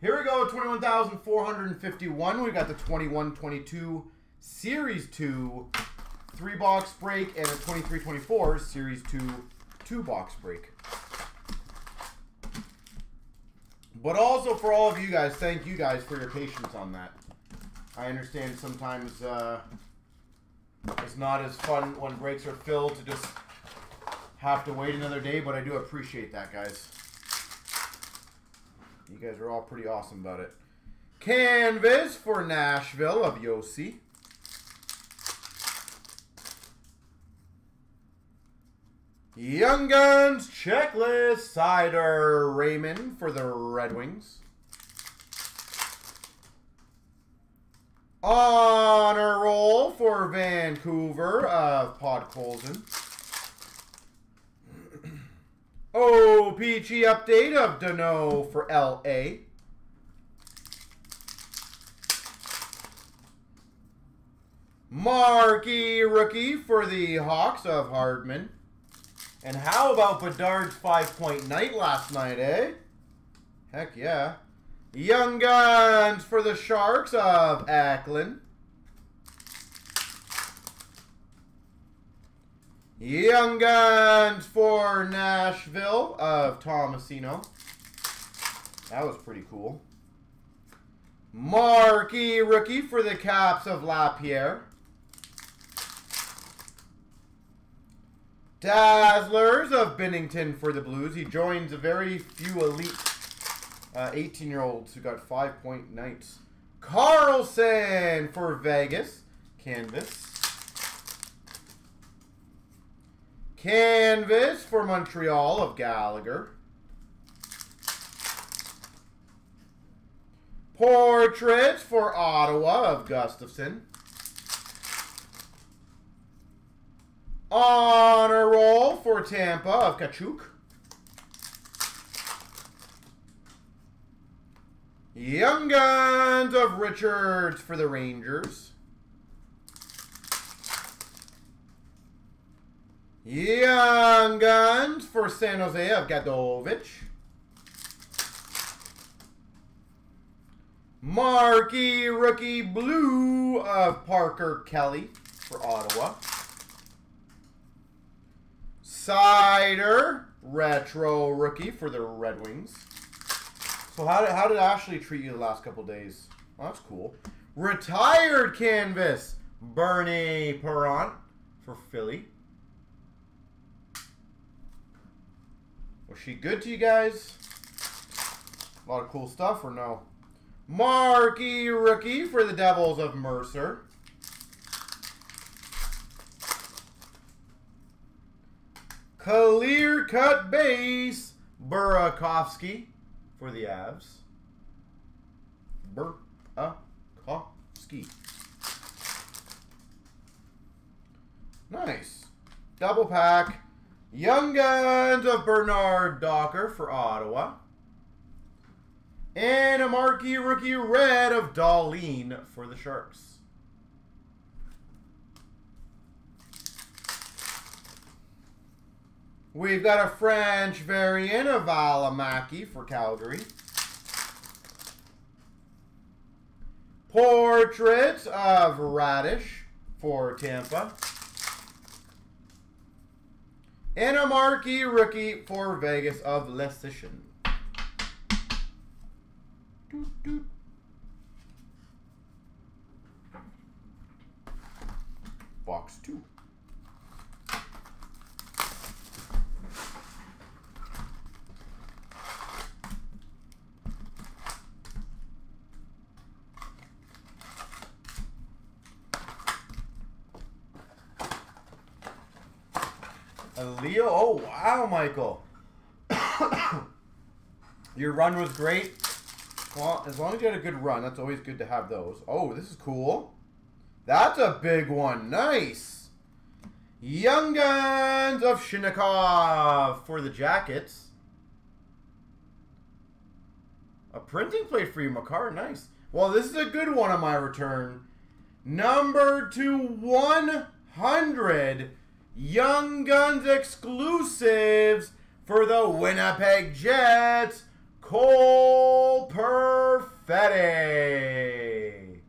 Here we go, 21,451. We got the 21-22 Series 2 3-box break and a 23-24 Series 2 2-box break. But also for all of you guys, thank you guys for your patience on that. I understand sometimes it's not as fun when breaks are filled to just have to wait another day, but I do appreciate that, guys. You guys are all pretty awesome about it. Canvas for Nashville of Yossi. Young Guns Checklist Seider Raymond for the Red Wings. Honor Roll for Vancouver of Podkolzin. OPG Update of Dano for LA. Marquee Rookie for the Hawks of Hartman. And how about Bedard's 5-point night last night, eh? Heck yeah. Young Guns for the Sharks of Acklin. Young Guns for Nashville of Tomasino. That was pretty cool. Marquee Rookie for the Caps of Lapierre. Dazzlers of Binnington for the Blues. He joins a very few elite 18-year-olds who got 5-point nights. Carlsson for Vegas. Canvas. Canvas for Montreal of Gallagher. Portraits for Ottawa of Gustafsson. Honor Roll for Tampa of Tkachuk. Young Guns of Richards for the Rangers. Young Guns for San Jose of Gadjovich. Marquee Rookie Blue of Parker Kelly for Ottawa. Seider Retro Rookie for the Red Wings. So how did Ashley treat you the last couple days? Well, that's cool. Retired Canvas Bernie Parent for Philly. Was she good to you guys? A lot of cool stuff, or no? Marquee Rookie for the Devils of Mercer. Clear Cut Base Burakovsky for the Avs. Burakovsky. Nice. Double pack. Young Guns of Bernard-Docker for Ottawa. And a Marquee Rookie Red of Darlene for the Sharks. We've got a French variant of Alamaki for Calgary. Portraits of Radish for Tampa. And a Marquee Rookie for Vegas of Lecition. Box 2. Leo, oh wow, Michael. Your run was great. Well, as long as you had a good run, that's always good to have those. Oh, this is cool. That's a big one. Nice. Young Guns of Chinakhov for the Jackets. A printing plate for you, Makar. Nice. Well, this is a good one on my return. Number 2/100. Young Guns exclusives for the Winnipeg Jets, Cole Perfetti. Perfetti.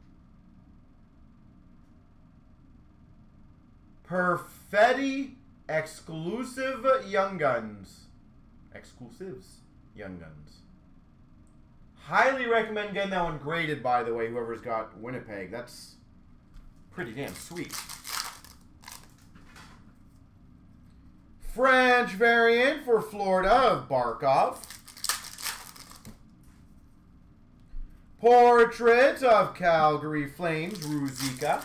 Perfetti exclusive Young Guns. Exclusives Young Guns. Highly recommend getting that one graded, by the way, whoever's got Winnipeg. That's pretty damn sweet. French variant for Florida of Barkov. Portrait of Calgary Flames, Ruzicka.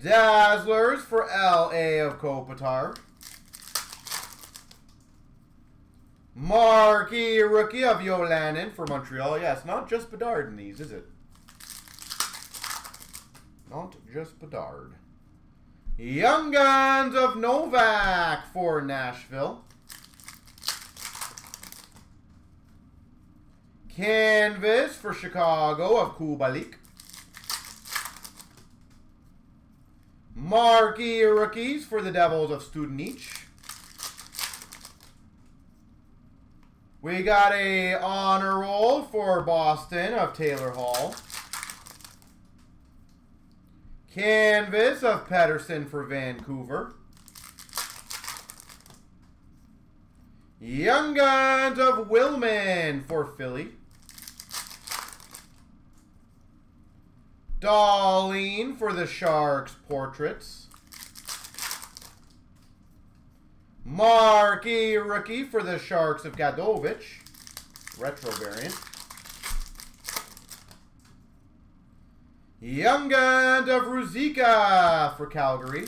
Dazzlers for LA of Kopitar. Marquee rookie of Yolanin for Montreal. Yeah, it's not just Bedard in these, is it? Not just Bedard. Young Guns of Novak for Nashville. Canvas for Chicago of Kubalik. Marquee Rookies for the Devils of Studenich. We got a honor roll for Boston of Taylor Hall. Canvas of Pettersson for Vancouver. Young Guns of Willman for Philly. Darlene for the Sharks Portraits. Marquee Rookie for the Sharks of Gadjovich. Retro variant. Young Guns of Ruzicka for Calgary.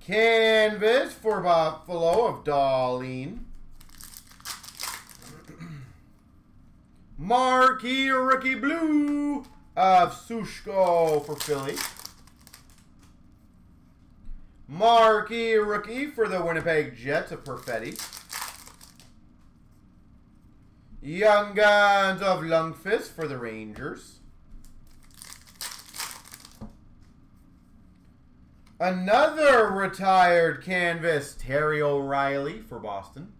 Canvas for Buffalo of Darlene. Marquee Rookie Blue of Sushko for Philly. Marquee Rookie for the Winnipeg Jets of Perfetti. Young Guns of Lundqvist for the Rangers. Another retired canvas, Terry O'Reilly for Boston.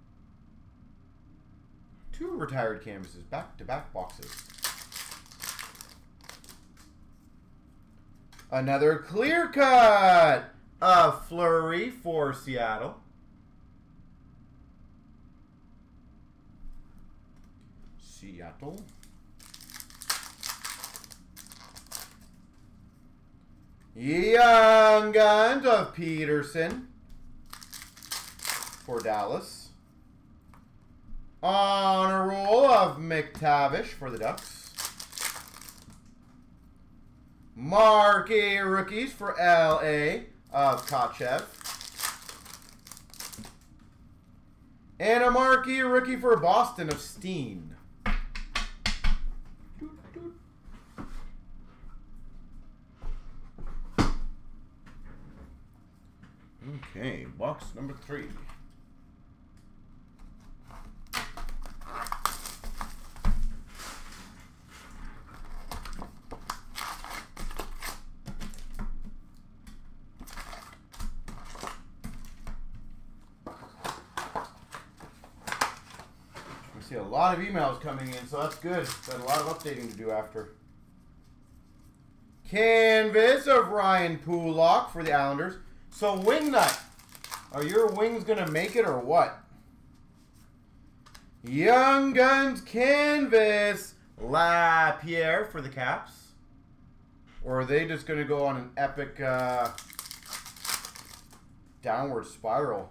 Two retired canvases, back-to-back boxes. Another clear cut of Fleury for Seattle. Seattle. Young Guns of Peterson for Dallas. Honor roll of McTavish for the Ducks. Marquee Rookies for LA of Tkachuk. And a Marquee Rookie for Boston of Steen. Okay, box number 3. A lot of emails coming in, so that's good. Got a lot of updating to do after. Canvas of Ryan Pulock for the Islanders. So Wingnut, are your wings gonna make it or what? Young Guns canvas Lapierre for the Caps, or are they just gonna go on an epic downward spiral?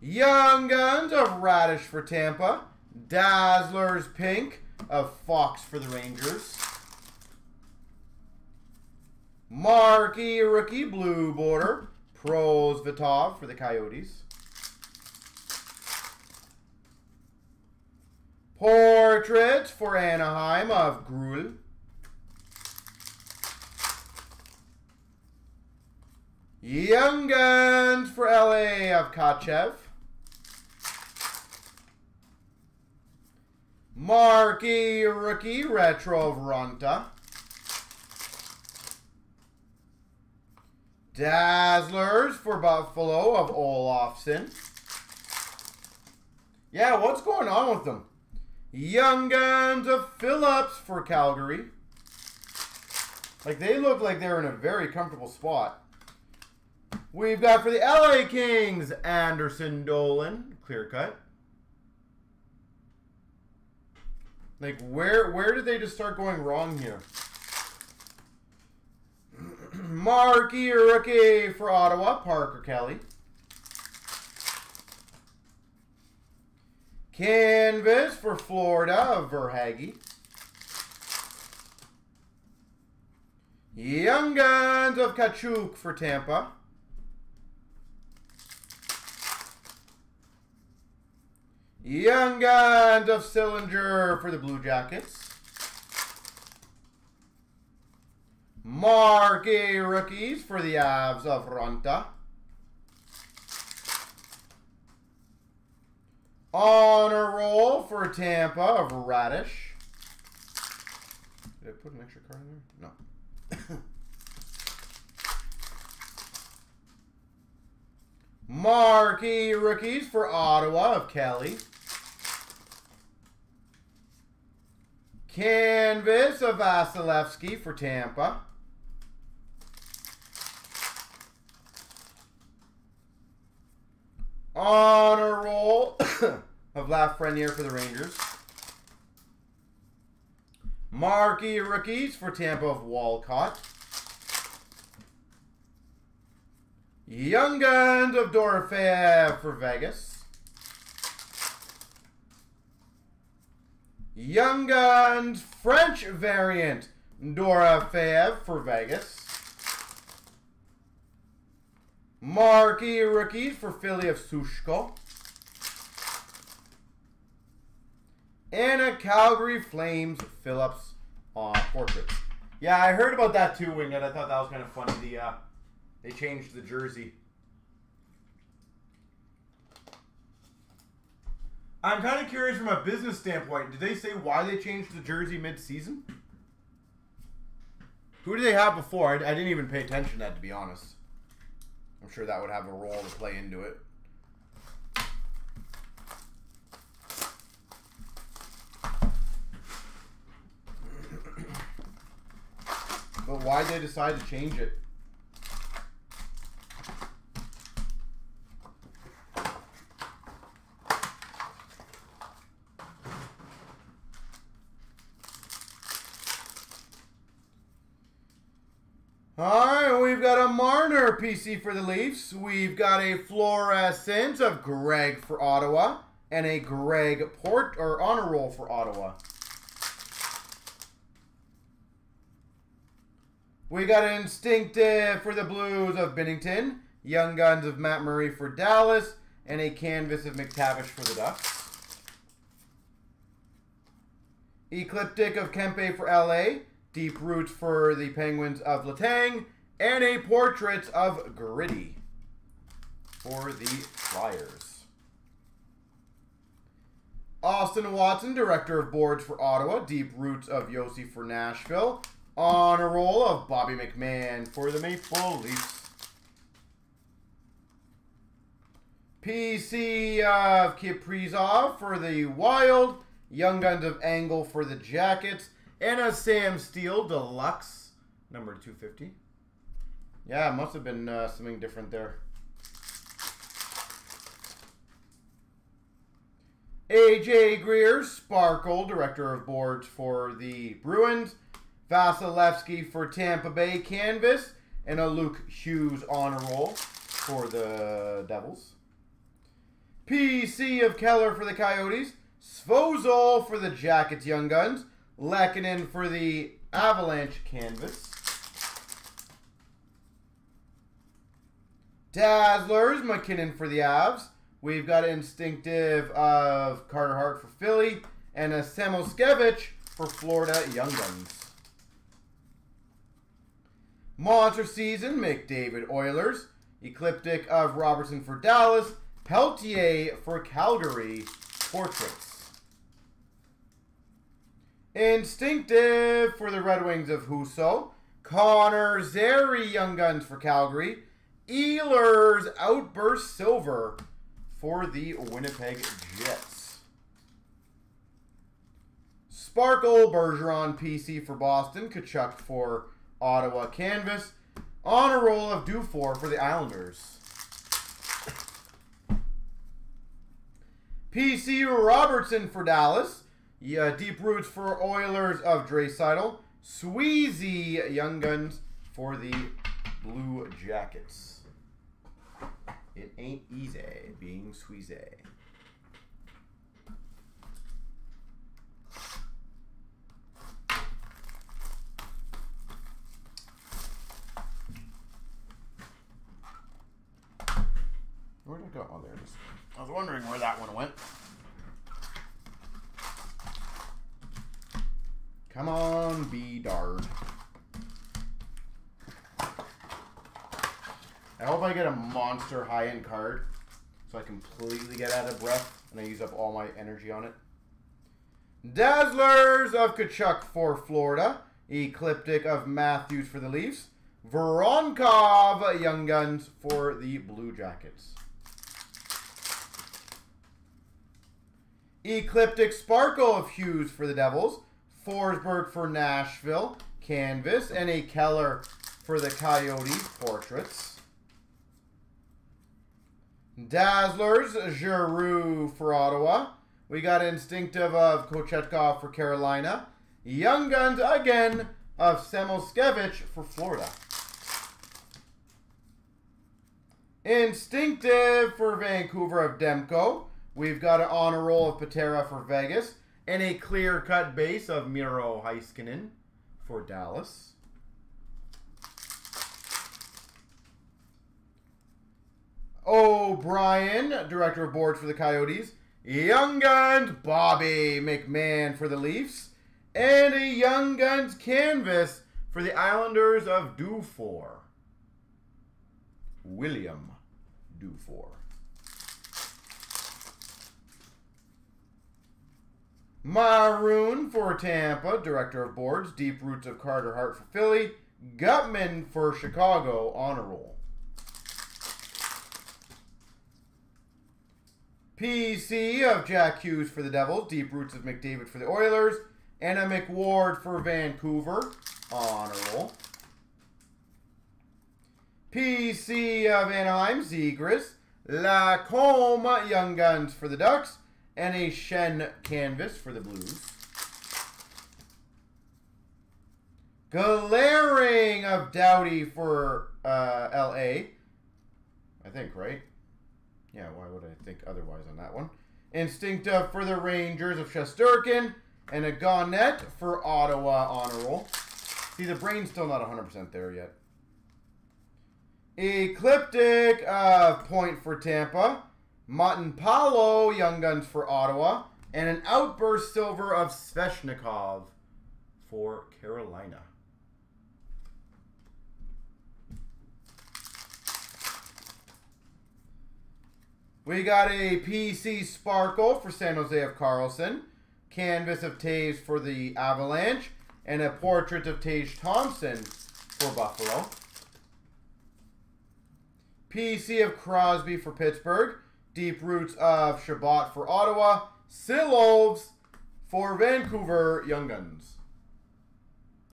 Young Guns of Radish for Tampa. Dazzlers pink of Fox for the Rangers. Marquee Rookie blue border, Prosvetov for the Coyotes. Portrait for Anaheim of Gruhl. Young Guns for LA of Kachev. Marquee Rookie Retro Ronta. Dazzlers for Buffalo of Olofsson. Yeah, what's going on with them? Young Guns of Phillips for Calgary. Like, they look like they're in a very comfortable spot. We've got for the LA Kings, Anderson Dolan. Clear cut. Like, where did they just start going wrong here? Marquee rookie for Ottawa, Parker Kelly. Canvas for Florida, Verhaeghe. Young Guns of Tkachuk for Tampa. Young Guns of Sillinger for the Blue Jackets. Marquee rookies for the Avs of Ronta. Honor roll for Tampa of Radish. Did I put an extra card in there? No. Marquee rookies for Ottawa of Kelly. Canvas of Vasilevskiy for Tampa. Honor roll of Lafreniere for the Rangers. Marquee rookies for Tampa of Walcott. Young Guns of Dorofeyev for Vegas. Young Guns French variant Dorofeyev for Vegas. Marquee rookies for Philly of Sushko. And a Calgary Flames Phillips portrait. Yeah, I heard about that too, Winged. I thought that was kind of funny. They changed the jersey. I'm kind of curious from a business standpoint. Did they say why they changed the jersey mid-season? Who did they have before? I didn't even pay attention to that, to be honest. I'm sure that would have a role to play into it. But why they decide to change it? All right, we've got a Marner PC for the Leafs. We've got a fluorescent of Greig for Ottawa and a Greig port or honor roll for Ottawa. We got an instinctive for the Blues of Binnington, Young Guns of Matt Murray for Dallas, and a canvas of McTavish for the Ducks. Ecliptic of Kempe for LA, Deep Roots for the Penguins of Letang, and a portrait of Gritty for the Flyers. Austin Watson, Director of Boards for Ottawa, Deep Roots of Yossi for Nashville. On a roll of Bobby McMahon for the Maple Leafs. PC of Kaprizov for the Wild. Young Guns of Angle for the Jackets. And a Sam Steele Deluxe, number 250. Yeah, it must have been something different there. AJ Greer, Sparkle, Director of Boards for the Bruins. Vasilevskiy for Tampa Bay canvas, and a Luke Hughes honor roll for the Devils. PC of Keller for the Coyotes, Svozol for the Jackets Young Guns, Lehkonen for the Avalanche canvas. Dazzlers, McKinnon for the Avs. We've got an instinctive of Carter Hart for Philly, and a Samoskevich for Florida Young Guns. Monster Season, McDavid Oilers. Ecliptic of Robertson for Dallas. Peltier for Calgary. Portraits. Instinctive for the Red Wings of Husso. Connor Zary, Young Guns for Calgary. Ehlers, Outburst Silver for the Winnipeg Jets. Sparkle, Bergeron, PC for Boston, Tkachuk for Ottawa, Canvas. On a roll of Dufour for the Islanders. PC Robertson for Dallas. Yeah, Deep Roots for Oilers of Draisaitl. Sweezy Young Guns for the Blue Jackets. It ain't easy being Sweezy. Where did it go? Oh, there it is. I was wondering where that one went. Come on, Bedard. I hope I get a monster high-end card so I completely get out of breath and I use up all my energy on it. Dazzlers of Tkachuk for Florida. Ecliptic of Matthews for the Leafs. Voronkov, Young Guns for the Blue Jackets. Ecliptic Sparkle of Hughes for the Devils. Forsberg for Nashville. Canvas and a Keller for the Coyotes. Portraits. Dazzlers, Giroux for Ottawa. We got Instinctive of Kochetkov for Carolina. Young Guns, again, of Samoskevich for Florida. Instinctive for Vancouver of Demko. We've got an honor roll of Patera for Vegas. And a clear-cut base of Miro Heiskanen for Dallas. O'Brien, Director of Boards for the Coyotes. Young Guns, Bobby McMahon for the Leafs. And a Young Guns canvas for the Islanders of Dufour. William Dufour. Maroon for Tampa, Director of Boards. Deep Roots of Carter Hart for Philly. Gutman for Chicago, on a roll. PC of Jack Hughes for the Devils. Deep Roots of McDavid for the Oilers. And a McWard for Vancouver, on a roll. PC of Anaheim, Zegras. Lacombe, Young Guns for the Ducks. And a Shen canvas for the Blues. Glaring of Doughty for L.A. I think, right? Yeah, why would I think otherwise on that one? Instinctive for the Rangers of Shesterkin. And a Gaunet for Ottawa, on a roll. See, the brain's still not 100% there yet. Ecliptic, point for Tampa. Montempalo, Young Guns for Ottawa. And an Outburst Silver of Sveshnikov for Carolina. We got a PC Sparkle for San Jose of Carlsson. Canvas of Taves for the Avalanche. And a portrait of Tage Thompson for Buffalo. PC of Crosby for Pittsburgh. Deep Roots of Shabbat for Ottawa. Silloves for Vancouver, Young Guns.